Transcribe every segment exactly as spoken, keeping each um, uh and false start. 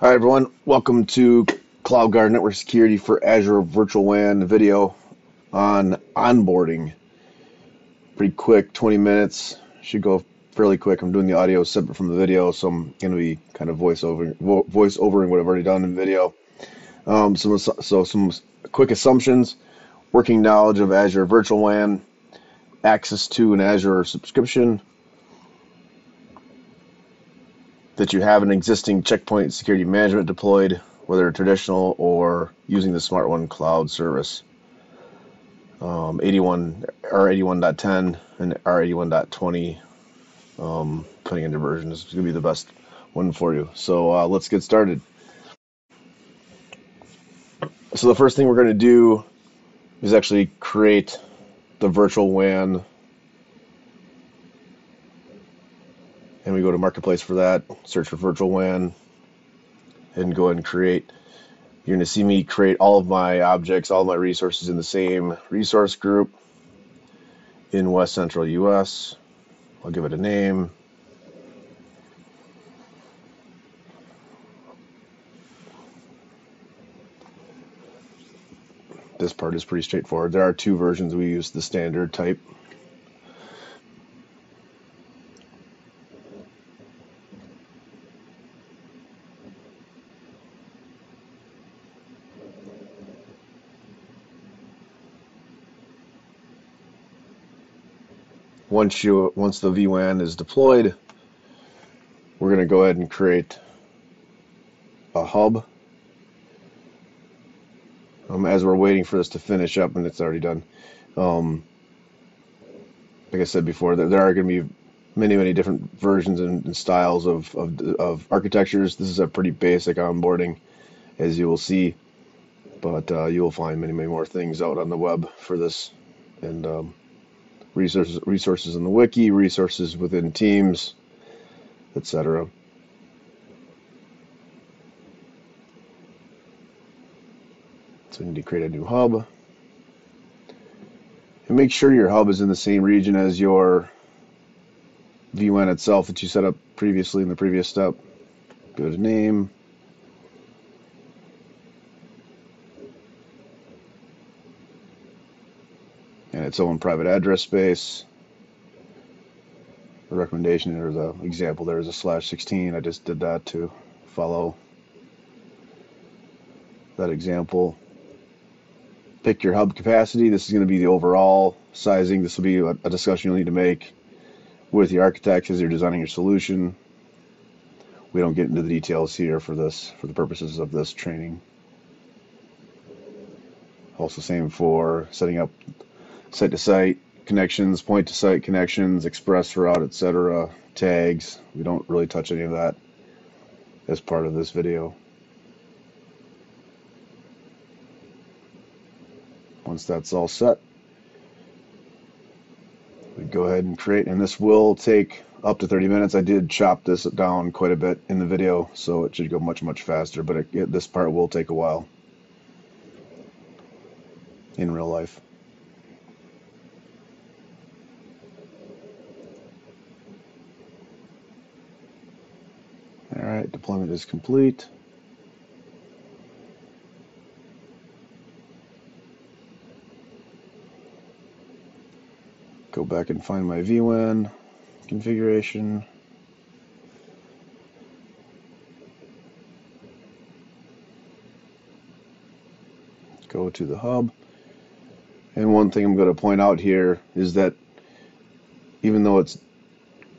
Hi everyone, welcome to CloudGuard Network Security for Azure Virtual W A N video on onboarding. Pretty quick, twenty minutes, should go fairly quick. I'm doing the audio separate from the video, so I'm going to be kind of voice over, voice overing what I've already done in the video. Um, so, so some quick assumptions, working knowledge of Azure Virtual W A N, access to an Azure subscription, that you have an existing Check Point security management deployed, whether traditional or using the SmartOne cloud service. Um, R eighty-one point ten and R eighty-one point twenty, um, putting into versions, is going to be the best one for you. So uh, let's get started. So the first thing we're going to do is actually create the virtual W A N. And we go to Marketplace for that, search for virtual W A N, and go ahead and create. You're going to see me create all of my objects, all of my resources in the same resource group in West Central U S. I'll give it a name. This part is pretty straightforward. There are two versions. We use the standard type. Once you once the V WAN is deployed, we're going to go ahead and create a hub. Um, as we're waiting for this to finish up, and it's already done. Um, like I said before, there, there are going to be many many different versions and, and styles of, of of architectures. This is a pretty basic onboarding, as you will see, but uh, you will find many many more things out on the web for this, and. Um, Resources, resources in the wiki, resources within Teams, et cetera. So we need to create a new hub. And make sure your hub is in the same region as your V WAN itself that you set up previously in the previous step. Go to name. And its own private address space. The recommendation or the example there is a slash sixteen. I just did that to follow that example. Pick your hub capacity. This is going to be the overall sizing. This will be a, a discussion you'll need to make with the architects as you're designing your solution. We don't get into the details here for this, for the purposes of this training. Also, same for setting up site-to-site connections, point-to-site connections, express route, et cetera, tags. We don't really touch any of that as part of this video. Once that's all set, we go ahead and create, and this will take up to thirty minutes. I did chop this down quite a bit in the video, so it should go much, much faster, but it, it, this part will take a while in real life. Alright, deployment is complete. Go back and find my V WAN configuration. Go to the hub. And one thing I'm going to point out here is that even though it's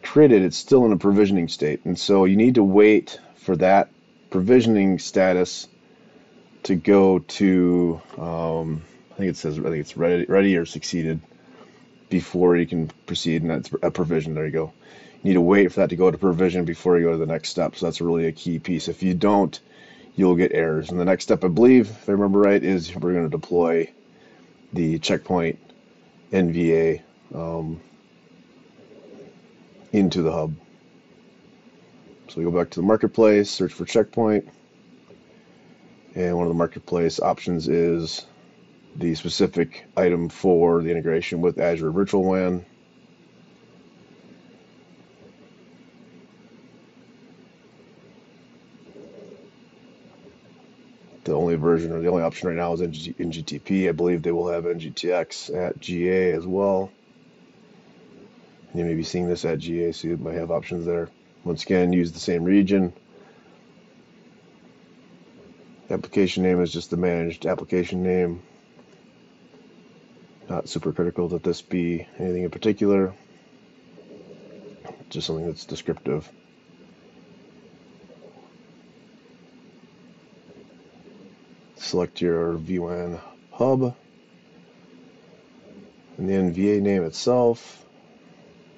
created, it's still in a provisioning state, and so you need to wait for that provisioning status to go to um, I think it says I think it's ready, ready or succeeded before you can proceed, and that's a provision. There you go. You need to wait for that to go to provision before you go to the next step. So that's really a key piece. If you don't, you'll get errors. And the next step, I believe, if I remember right, is we're going to deploy the Check Point N V A. Um, into the hub. So we go back to the marketplace, search for Check Point, and one of the marketplace options is the specific item for the integration with Azure Virtual W A N. the only version or the only option right now is N G T P. I believe they will have N G T X at G A as well. You may be seeing this at G A, so you might have options there. Once again, use the same region. Application name is just the managed application name. Not super critical that this be anything in particular, just something that's descriptive. Select your V WAN hub and the N V A name itself,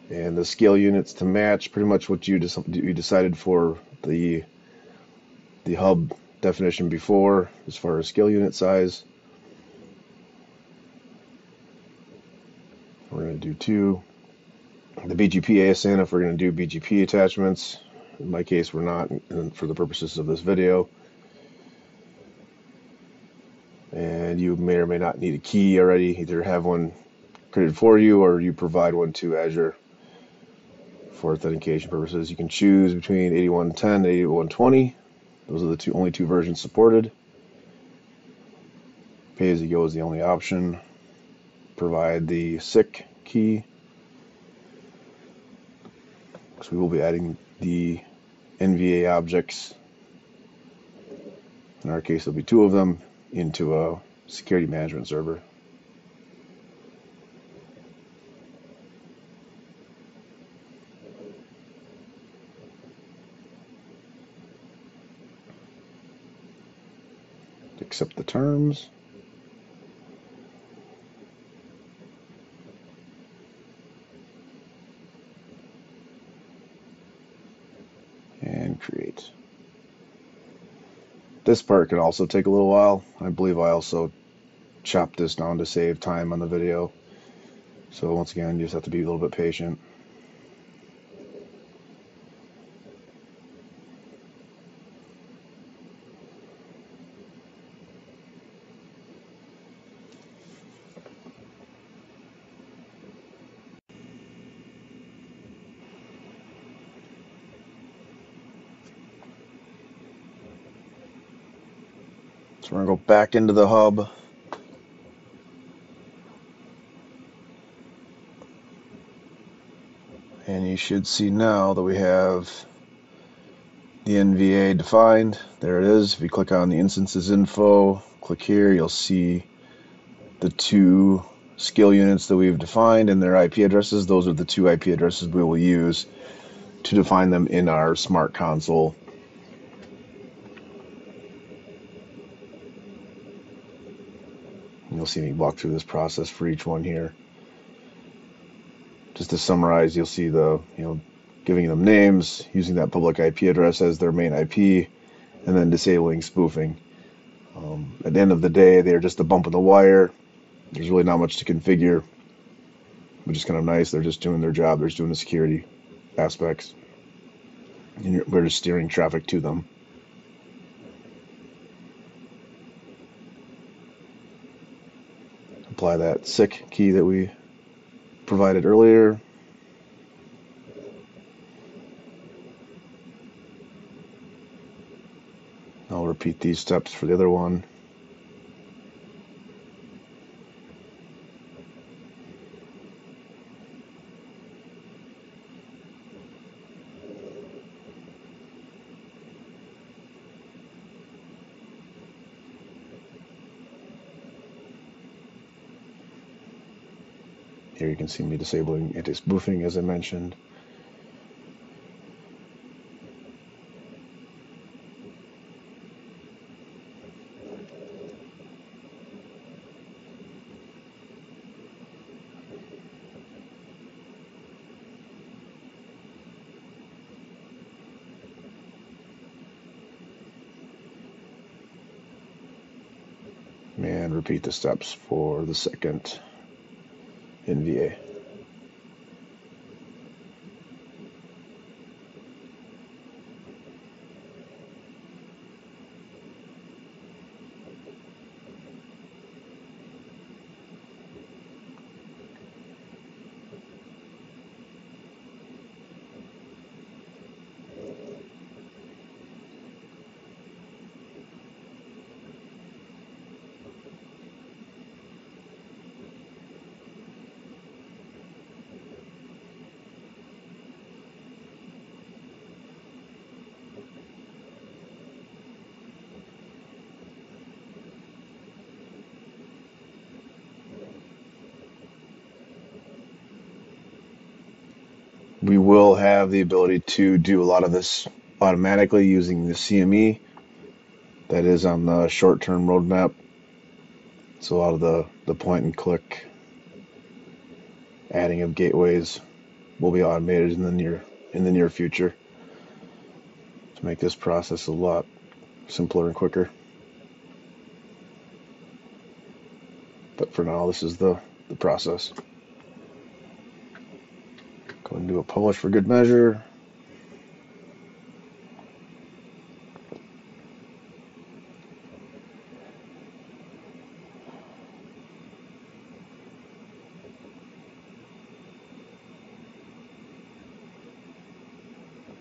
and the scale units to match pretty much what you, you decided for the the hub definition before, as far as scale unit size. We're going to do two. The B G P A S N, if we're going to do B G P attachments. In my case, we're not, and for the purposes of this video. And you may or may not need a key already. Either have one created for you, or you provide one to Azure for authentication purposes. You can choose between eighty-one ten and eighty-one twenty. Those are the two, only two versions supported. Pay as you go is the only option. Provide the S I C key. So we will be adding the N V A objects. In our case, there'll be two of them into a security management server. Accept the terms. And create. This part could also take a little while. I believe I also chopped this down to save time on the video. So once again, you just have to be a little bit patient. So we're going to go back into the hub. And you should see now that we have the N V A defined. There it is. If you click on the instances info, click here, you'll see the two scale units that we've defined and their I P addresses. Those are the two I P addresses we will use to define them in our Smart Console. You'll see me walk through this process for each one here. Just to summarize, you'll see the, you know, giving them names, using that public I P address as their main I P, and then disabling spoofing. Um, at the end of the day, they're just a bump in the wire. There's really not much to configure, which is kind of nice. They're just doing their job. They're just doing the security aspects. And you're, we're just steering traffic to them. Apply that S I C key that we provided earlier. I'll repeat these steps for the other one. Here you can see me disabling anti-spoofing, as I mentioned. And repeat the steps for the second N V A. we will have the ability to do a lot of this automatically using the C M E. That is on the short-term roadmap. It's a lot of the, the point-and-click adding of gateways will be automated in the near in the near future to make this process a lot simpler and quicker. But for now, this is the, the process. Go and do a publish for good measure.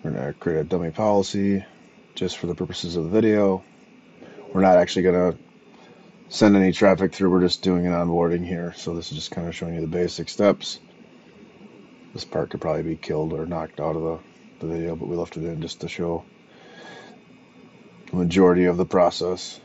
We're going to create a dummy policy just for the purposes of the video. We're not actually going to send any traffic through. We're just doing an onboarding here. So this is just kind of showing you the basic steps. This part could probably be killed or knocked out of the, the video, but we left it in just to show the majority of the process.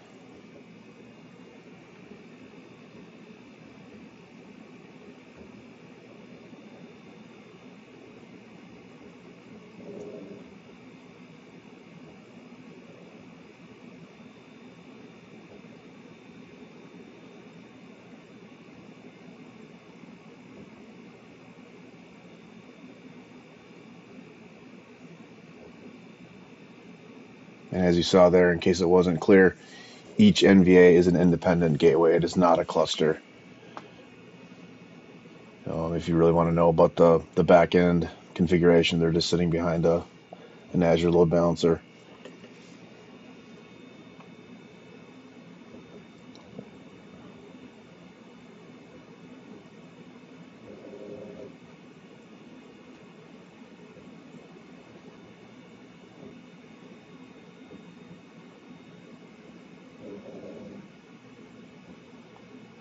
And as you saw there, in case it wasn't clear, each N V A is an independent gateway. It is not a cluster. Um, if you really want to know about the, the back-end configuration, they're just sitting behind a, an Azure load balancer.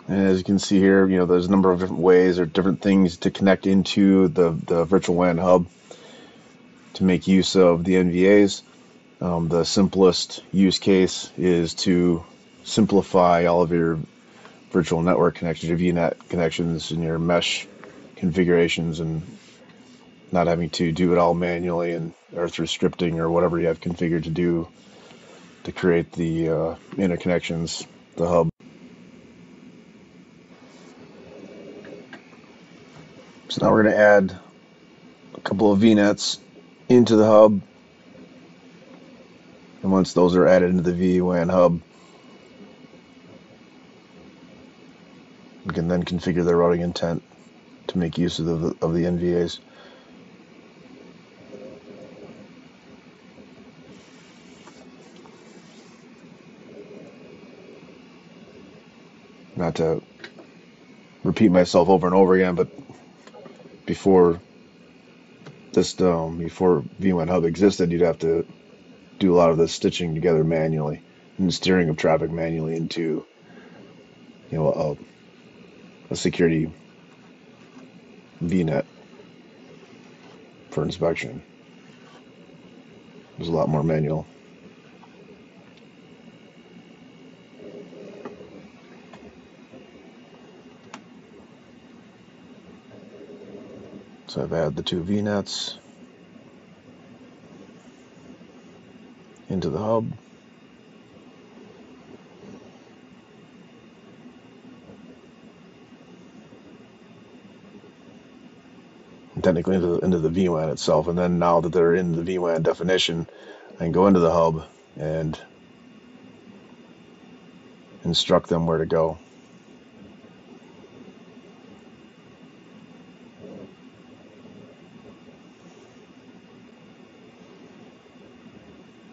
And as you can see here, you know, there's a number of different ways or different things to connect into the, the virtual W A N hub to make use of the N V As. Um, the simplest use case is to simplify all of your virtual network connections, your V net connections and your mesh configurations, and not having to do it all manually and or through scripting or whatever you have configured to do to create the uh, interconnections, the hub. So now we're going to add a couple of V nets into the hub, and once those are added into the V WAN hub, we can then configure their routing intent to make use of the, of the N V As. Not to repeat myself over and over again, but before this, um, before V WAN Hub existed, you'd have to do a lot of this stitching together manually and the steering of traffic manually into, you know, a, a security V net for inspection. It was a lot more manual. So I've added the two V nets into the hub. And technically into the, into the V WAN itself. And then now that they're in the V WAN definition, I can go into the hub and instruct them where to go.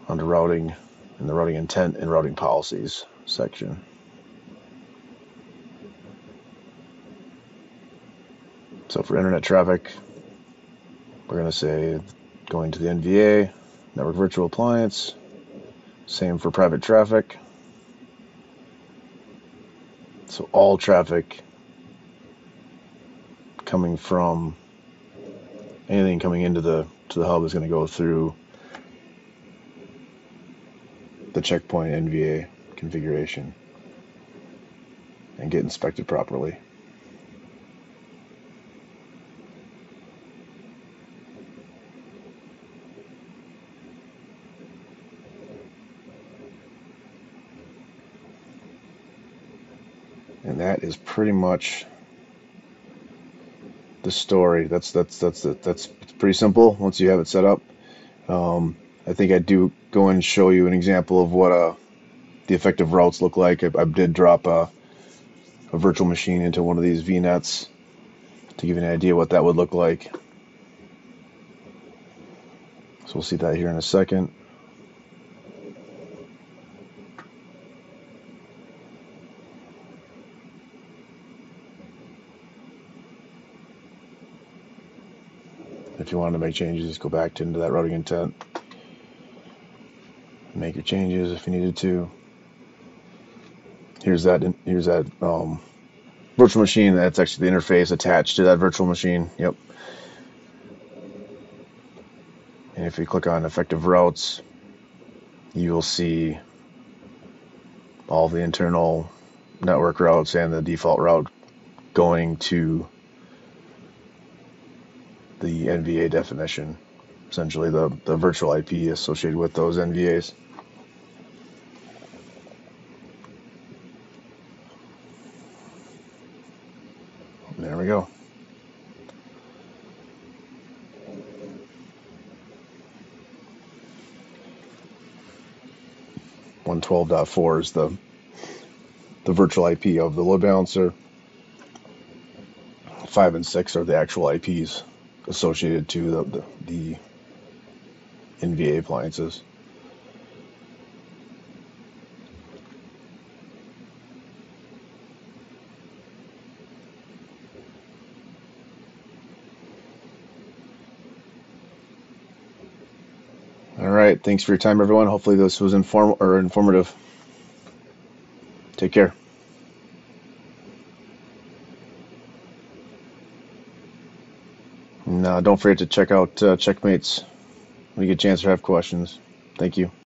Under routing, in the routing intent and routing policies section. So for internet traffic, we're going to say going to the N V A, network virtual appliance, same for private traffic. So all traffic coming from anything coming into the to the hub is going to go through the Check Point N V A configuration and get inspected properly. And that is pretty much the story. That's that's that's that's pretty simple once you have it set up. Um, I think I do go and show you an example of what uh, the effective routes look like. I, I did drop a, a virtual machine into one of these V nets to give you an idea what that would look like. So we'll see that here in a second. If you wanted to make changes, just go back to into that routing intent. Make your changes if you needed to. Here's that. Here's that um, virtual machine. That's actually the interface attached to that virtual machine. Yep. And if you click on effective routes, you will see all the internal network routes and the default route going to the N V A definition, essentially the, the virtual I P associated with those N V As. There we go. one twelve point four is the the virtual I P of the load balancer. Five and six are the actual I Ps associated to the, the, the N V A appliances. All right, thanks for your time, everyone. Hopefully this was inform or informative. Take care. And uh, don't forget to check out uh, Checkmates when you get a chance or have questions. Thank you.